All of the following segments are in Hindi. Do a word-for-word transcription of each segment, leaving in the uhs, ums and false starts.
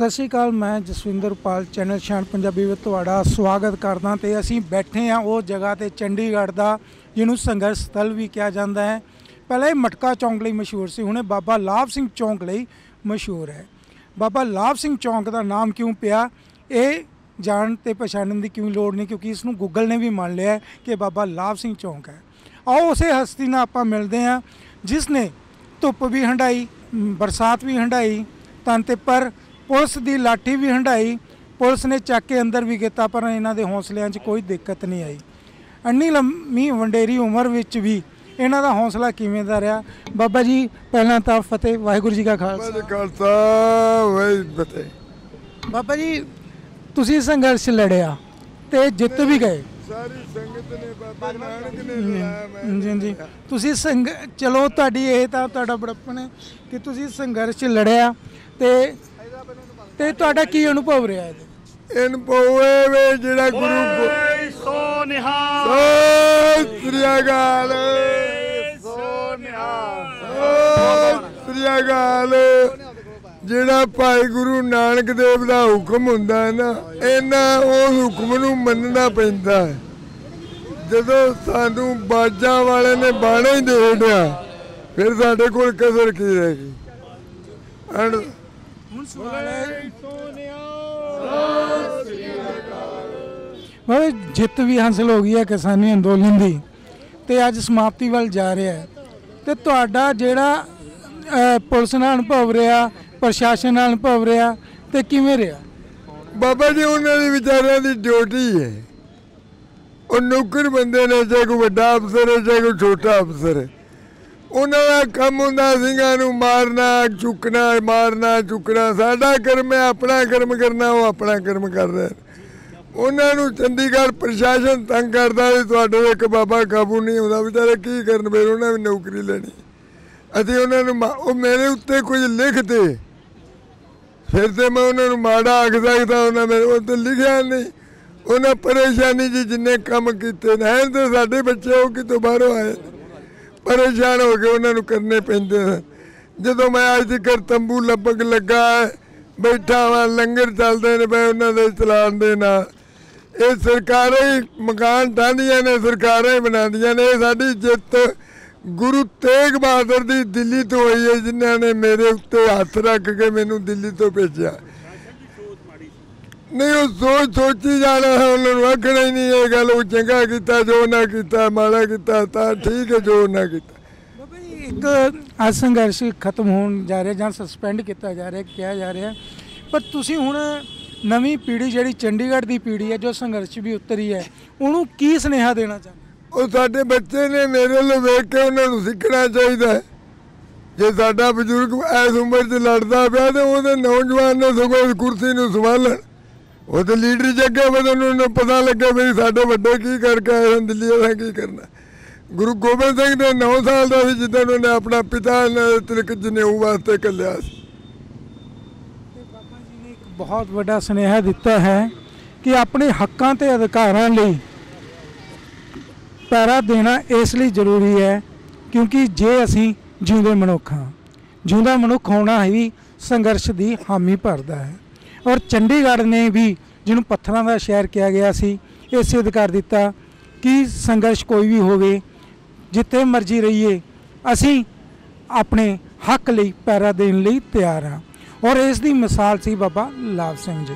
सत श्री अकाल, मैं जसविंदर पाल चैनल शान पंजाबी में तुहाड़ा स्वागत करदा। तो असी बैठे हाँ उस जगह पर चंडीगढ़ का जिन्होंने संघर्ष स्थल भी कहा जाता है। पहले ये मटका चौंक लिए मशहूर से, हुणे बाबा लाभ सिंह चौंक लिए मशहूर है। बाबा लाभ सिंह चौंक का नाम क्यों पिया, ये जानते पछाणन की क्यों लोड़ नहीं, क्योंकि इसनूं गूगल ने भी मान लिया है कि बाबा लाभ सिंह चौंक है। आओ उस हस्ती नाल आपां मिलदे हाँ जिसने धुप्प भी हंडाई, बरसात भी हंडाई, तंते पर पुलिस की लाठी भी हंडाई। पुलिस ने चक के अंदर भी किया पर इन्हां दे हौसलियां च कोई दिक्कत नहीं आई। अन्नी लम्मी वंडेरी उम्र विच भी इन्हां दा हौसला किवें दा रहा। बाबा जी पहला तो फतेह, वाहेगुरु जी का खालसा। बाबा जी तुसी संघर्ष लड़िया तो जित भी गए, सारी संगत ने बाबा नानक ने जी जी तुसी संघ चलो तुहाडी ये तां तुहाडा बड़पन है कि तुसी संघर्ष लड़िया ते ते तुहाडा की अनुभव रहा है? अनुभव वे जिहड़ा गुरु सो निहाल सत श्री अकाल सो निहाल सत श्री अकाल जिहड़ा भाई गुरु नानक देव का हुक्म होंदा है ना, इन्हां उस हुक्म नूं मनना पैंदा है। जदों सानूं बाजां वाले ने बाणे ही दे दिया फिर साडे कोल कसर की रह गई। भाई जित भी हासिल हो गई है किसानी अंदोलन की, तो अज समाप्ति वाल जा रहा है। तो तुहाडा जिहड़ा पुलिस नाल अनुभव रहा, प्रशासन नाल अनुभव रहा, तो किवें रहा? बाबा जी उन्होंने विचारों की ड्यूटी है, और नौकर बंदे ने चाहे कोई बड़ा अफसर है चाहे कोई छोटा अफसर है, उन्होंने काम होंदा सिंघां नूं मारना चुकना मारना चुकना। साडा कर्म है अपना कर्म करना, वो अपना कर्म कर रहे हैं। उन्होंने चंडीगढ़ प्रशासन तंग करता है, तुहाडे एक बाबा काबू नहीं होंदा, बेचारे की करन, फिर उन्होंने भी नौकरी लेनी। अभी उन्होंने मेरे उत्ते कुछ लिखते फिर तो मैं उन्होंने माड़ा आख सकता, उन्हें मेरे उत्ते लिखा नहीं। उन्हें परेशानी जी जिन्ने काम किए हैं तो साढ़े बच्चे हो कि तो बाहरों आए परेशान हो गए, उन्होंने करने पैंते। जो मैं आज तक तंबू लपक लगा है बैठा वहाँ, लंगर चलते हैं मैं उन्होंने चलान देना। ये सरकारें ही मकान ढांदियां ने, सरकारें ही बनादियां ने। साडी जित गुरु तेग बहादुर की दिल्ली तो आई है, जिन्होंने मेरे उत्ते हाथ रख के मैनू दिल्ली तो भेजा। नहीं वो सोच सोच ही जाना है, उन्होंने आखना ही नहीं ये गल वो चंगा किया जो ना किया, माड़ा किया तो ठीक है जो ना किया। एक आज संघर्ष खत्म होने जा रहा है, सस्पेंड किया जा रहा है, किया जा रहा है, पर तुसी हुण नवी पीढ़ी जिहड़ी चंडीगढ़ की पीढ़ी है जो संघर्ष भी उतरी है, उन्होंने की सुनेहा देना चाहते? और साढ़े बच्चे ने मेरे लिए वेख के उन्होंने सीखना चाहिए। जे साडा बजुर्ग इस उम्र च लड़ता पाया तो वो नौजवान ने सगों इस कुर्सी को संभालन, वो तो लीडर च अगे बदन, उन्होंने पता लगे भी साढ़े बड़े की करके आए हैं दिल्ली, असें की करना। गुरु गोबिंद सिंह ने नौ साल का सी जिदा उन्होंने अपना पिता तिलक जनेऊ वास्ते घलिया। बाबा जी ने एक बहुत बड़ा सुनेहा दिता है कि अपने हकों ते अधिकारां लई पैरा देना इसलिए जरूरी है क्योंकि जे असी जिंदे मनुख हाँ, जिंदा मनुख होना ही संघर्ष की हामी भरता है। और चंडीगढ़ ने भी जिन्होंने पत्थरों का शहर किया गया सी, इस अधिकार दिता कि संघर्ष कोई भी होवे जिते मर्जी रहिए असी अपने हक लई पैरा देने लई तैयार हाँ। और इस दी मिसाल सी बाबा लाभ सिंह जी।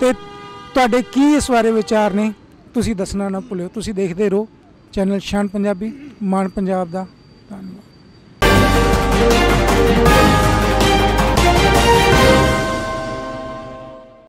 तो तुहाडे की इस बारे विचार ने तुसी दसना ना भुल्लिओ। तुसी देखते रहो चैनल शान पंजाबी, मान पंजाब दा। धन्यवाद।